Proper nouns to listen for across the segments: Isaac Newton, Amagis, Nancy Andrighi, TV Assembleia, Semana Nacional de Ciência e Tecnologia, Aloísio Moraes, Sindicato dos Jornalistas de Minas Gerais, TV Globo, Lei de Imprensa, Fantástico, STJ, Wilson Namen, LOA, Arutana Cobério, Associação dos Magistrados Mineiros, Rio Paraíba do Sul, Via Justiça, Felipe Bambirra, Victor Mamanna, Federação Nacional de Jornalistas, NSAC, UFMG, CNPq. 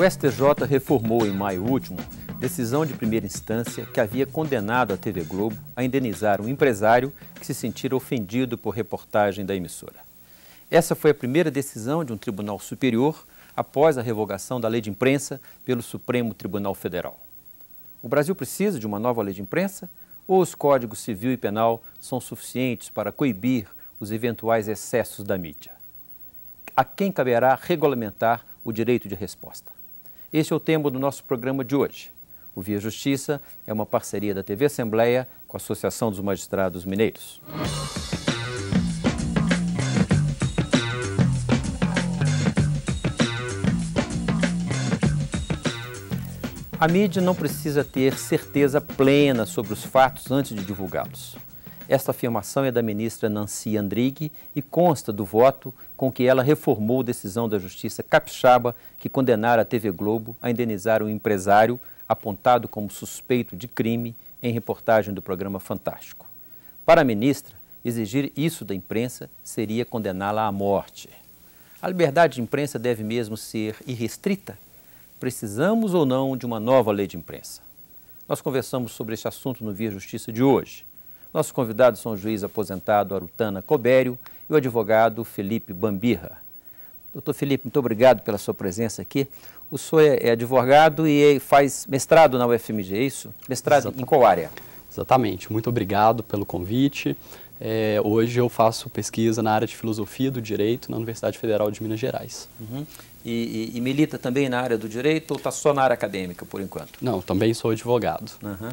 O STJ reformou em maio último decisão de primeira instância que havia condenado a TV Globo a indenizar um empresário que se sentira ofendido por reportagem da emissora. Essa foi a primeira decisão de um tribunal superior após a revogação da lei de imprensa pelo Supremo Tribunal Federal. O Brasil precisa de uma nova lei de imprensa ou os códigos civil e penal são suficientes para coibir os eventuais excessos da mídia? A quem caberá regulamentar o direito de resposta? Este é o tema do nosso programa de hoje. O Via Justiça é uma parceria da TV Assembleia com a Associação dos Magistrados Mineiros. A mídia não precisa ter certeza plena sobre os fatos antes de divulgá-los. Esta afirmação é da ministra Nancy Andrighi e consta do voto com que ela reformou a decisão da Justiça capixaba que condenara a TV Globo a indenizar um empresário apontado como suspeito de crime em reportagem do programa Fantástico. Para a ministra, exigir isso da imprensa seria condená-la à morte. A liberdade de imprensa deve mesmo ser irrestrita? Precisamos ou não de uma nova lei de imprensa? Nós conversamos sobre este assunto no Via Justiça de hoje. Nossos convidados são o juiz aposentado Arutana Cobério e o advogado Felipe Bambirra. Doutor Felipe, muito obrigado pela sua presença aqui. O senhor é advogado e faz mestrado na UFMG, é isso? Mestrado em qual área? Exatamente. Muito obrigado pelo convite. Hoje eu faço pesquisa na área de filosofia do direito na Universidade Federal de Minas Gerais. Uhum. E milita também na área do direito ou está só na área acadêmica, por enquanto? Não, também sou advogado. Uhum.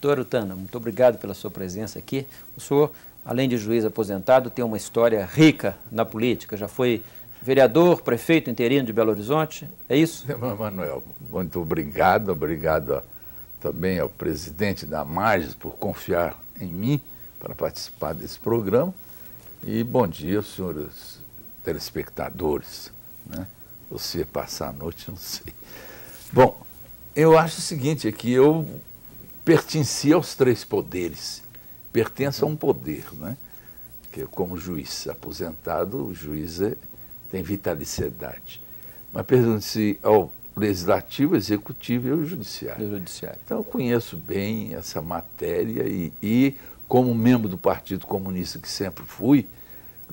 Doutor Arutana, muito obrigado pela sua presença aqui. O senhor, além de juiz aposentado, tem uma história rica na política. Já foi vereador, prefeito interino de Belo Horizonte, é isso? Manuel, muito obrigado. Obrigado também ao presidente da Amagis por confiar em mim para participar desse programa. E bom dia, senhores telespectadores. Né? Você passar a noite, não sei. Bom, eu acho o seguinte, é que eu pertencia aos três poderes, pertence a um poder, né? Que como juiz aposentado, o juiz tem vitaliciedade. Mas pergunte-se ao legislativo, executivo e ao judiciário. Então, eu conheço bem essa matéria e como membro do Partido Comunista que sempre fui,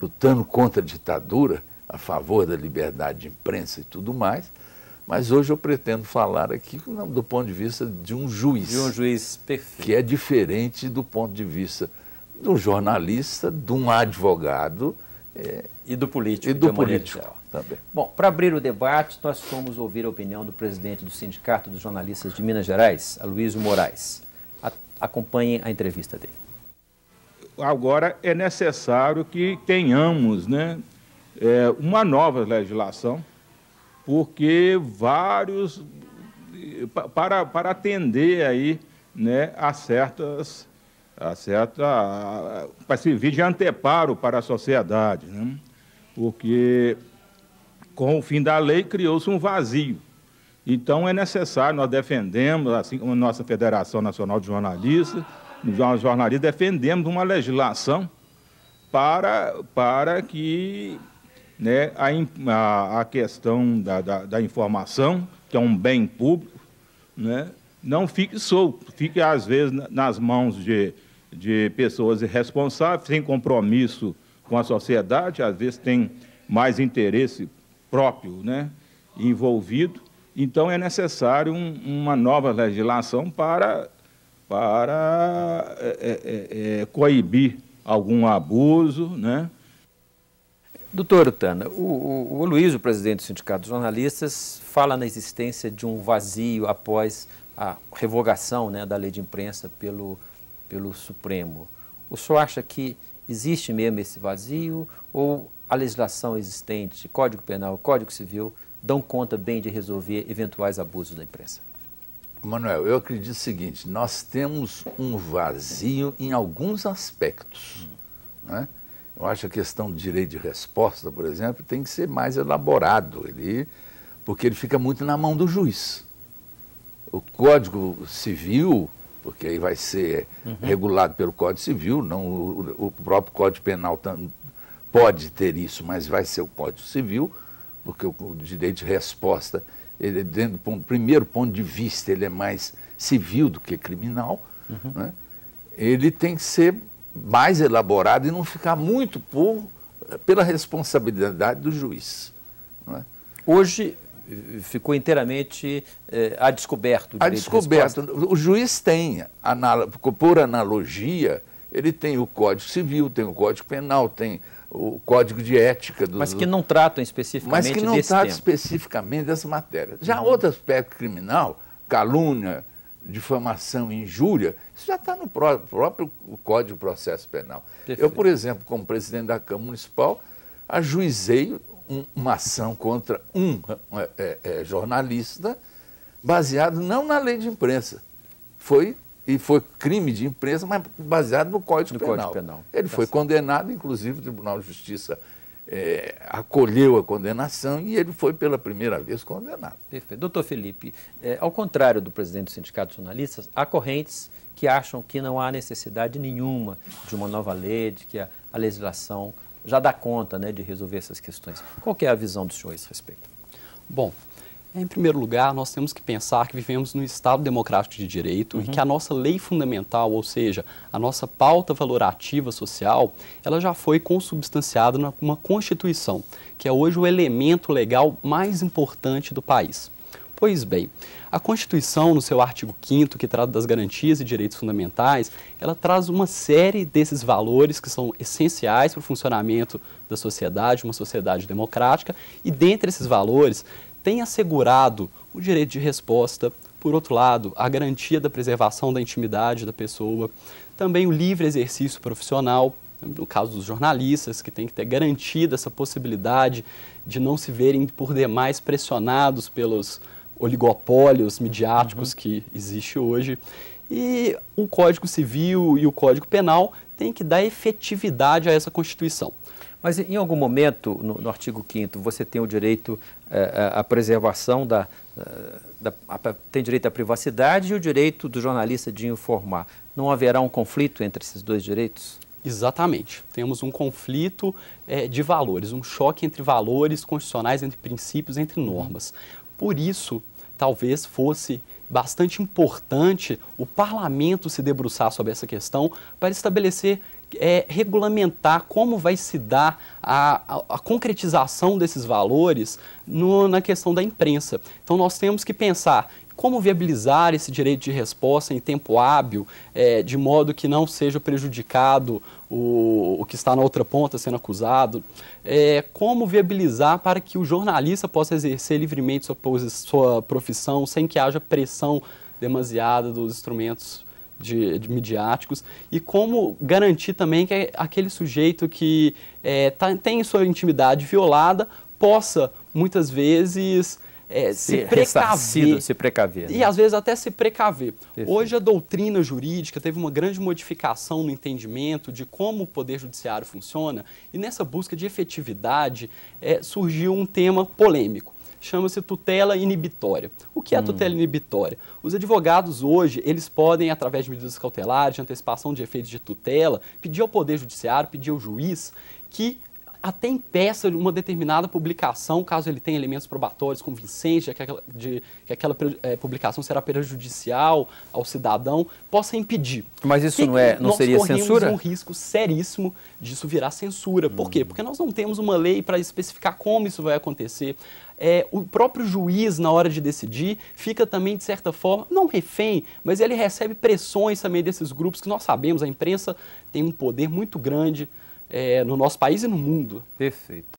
lutando contra a ditadura, a favor da liberdade de imprensa e tudo mais. Mas hoje eu pretendo falar aqui do ponto de vista de um juiz. De um juiz, perfeito. Que é diferente do ponto de vista de um jornalista, de um advogado. E do político. E do político também. Bom, para abrir o debate, nós fomos ouvir a opinião do presidente do Sindicato dos Jornalistas de Minas Gerais, Aloísio Moraes. Acompanhem a entrevista dele. Agora é necessário que tenhamos, né, uma nova legislação, porque vários, para atender aí, né, para servir de anteparo para a sociedade, né? Porque com o fim da lei criou-se um vazio. Então é necessário, nós defendemos, assim como a nossa Federação Nacional de Jornalistas, nós jornalistas defendemos uma legislação para que, né, a questão da informação, que é um bem público, né, não fique solto, fique às vezes nas mãos de pessoas irresponsáveis, sem compromisso com a sociedade, às vezes tem mais interesse próprio, né, envolvido. Então é necessário uma nova legislação para coibir algum abuso, né? Doutor Arutana, o Aloísio, o presidente do Sindicato dos Jornalistas, fala na existência de um vazio após a revogação, né, da lei de imprensa pelo Supremo. O senhor acha que existe mesmo esse vazio ou a legislação existente, Código Penal, Código Civil, dão conta bem de resolver eventuais abusos da imprensa? Manuel, eu acredito o seguinte, nós temos um vazio em alguns aspectos, né? Eu acho a questão do direito de resposta, por exemplo, tem que ser mais elaborado, porque ele fica muito na mão do juiz. O Código Civil, porque aí vai ser regulado pelo Código Civil, não o próprio Código Penal pode ter isso, mas vai ser o Código Civil, porque o direito de resposta ele, dentro do primeiro ponto de vista, ele é mais civil do que criminal, uhum, né? Ele tem que ser mais elaborado e não ficar muito pela responsabilidade do juiz, não é? Hoje ficou inteiramente a descoberto. A descoberto. O juiz tem, por analogia, ele tem o Código Civil, tem o Código Penal, tem o Código de Ética. Mas que não tratam especificamente desse tema. Mas que não tratam especificamente dessa matéria. Já outro aspecto criminal, calúnia, difamação e injúria, isso já está no próprio Código de Processo Penal. Perfeito. Eu, por exemplo, como presidente da Câmara Municipal, ajuizei uma ação contra um jornalista baseado não na lei de imprensa. Foi crime de imprensa, mas baseado no Código Penal. Ele foi condenado, inclusive o Tribunal de Justiça acolheu a condenação e ele foi pela primeira vez condenado. Perfeito. Doutor Felipe, ao contrário do presidente do Sindicato dos Jornalistas, há correntes que acham que não há necessidade nenhuma de uma nova lei, de que a legislação já dá conta, né, de resolver essas questões. Qual que é a visão do senhor a esse respeito? Bom, em primeiro lugar, nós temos que pensar que vivemos num Estado democrático de direito, uhum, e que a nossa lei fundamental, ou seja, a nossa pauta valorativa social, ela já foi consubstanciada numa Constituição, que é hoje o elemento legal mais importante do país. Pois bem, a Constituição, no seu artigo 5º, que trata das garantias e direitos fundamentais, ela traz uma série desses valores que são essenciais para o funcionamento da sociedade, uma sociedade democrática, e dentre esses valores tem assegurado o direito de resposta, por outro lado, a garantia da preservação da intimidade da pessoa, também o livre exercício profissional, no caso dos jornalistas, que tem que ter garantida essa possibilidade de não se verem por demais pressionados pelos oligopólios midiáticos, uhum, que existe hoje. E o Código Civil e o Código Penal têm que dar efetividade a essa Constituição. Mas em algum momento, no artigo 5º, você tem o direito à preservação, tem direito à privacidade e o direito do jornalista de informar. Não haverá um conflito entre esses dois direitos? Exatamente. Temos um conflito de valores, um choque entre valores constitucionais, entre princípios, entre normas. Por isso, talvez fosse bastante importante o parlamento se debruçar sobre essa questão para estabelecer, regulamentar como vai se dar a concretização desses valores na questão da imprensa. Então, nós temos que pensar como viabilizar esse direito de resposta em tempo hábil, de modo que não seja prejudicado o que está na outra ponta sendo acusado, como viabilizar para que o jornalista possa exercer livremente sua profissão sem que haja pressão demasiada dos instrumentos de midiáticos, e como garantir também que aquele sujeito que tem sua intimidade violada possa, muitas vezes, se precaver, né? E às vezes até se precaver. Perfeito. Hoje a doutrina jurídica teve uma grande modificação no entendimento de como o poder judiciário funciona e nessa busca de efetividade surgiu um tema polêmico, chama-se tutela inibitória. O que é a tutela inibitória? Os advogados hoje, eles podem, através de medidas cautelares, de antecipação de efeitos de tutela, pedir ao poder judiciário, pedir ao juiz que até impeça uma determinada publicação, caso ele tenha elementos probatórios convincentes de que aquela publicação será prejudicial ao cidadão, possa impedir. Mas isso não seria censura? Nós corremos um risco seríssimo disso virar censura. Por quê? Porque nós não temos uma lei para especificar como isso vai acontecer. O próprio juiz, na hora de decidir, fica também, de certa forma, não refém, mas ele recebe pressões também desses grupos que nós sabemos, a imprensa tem um poder muito grande no nosso país e no mundo. Perfeito.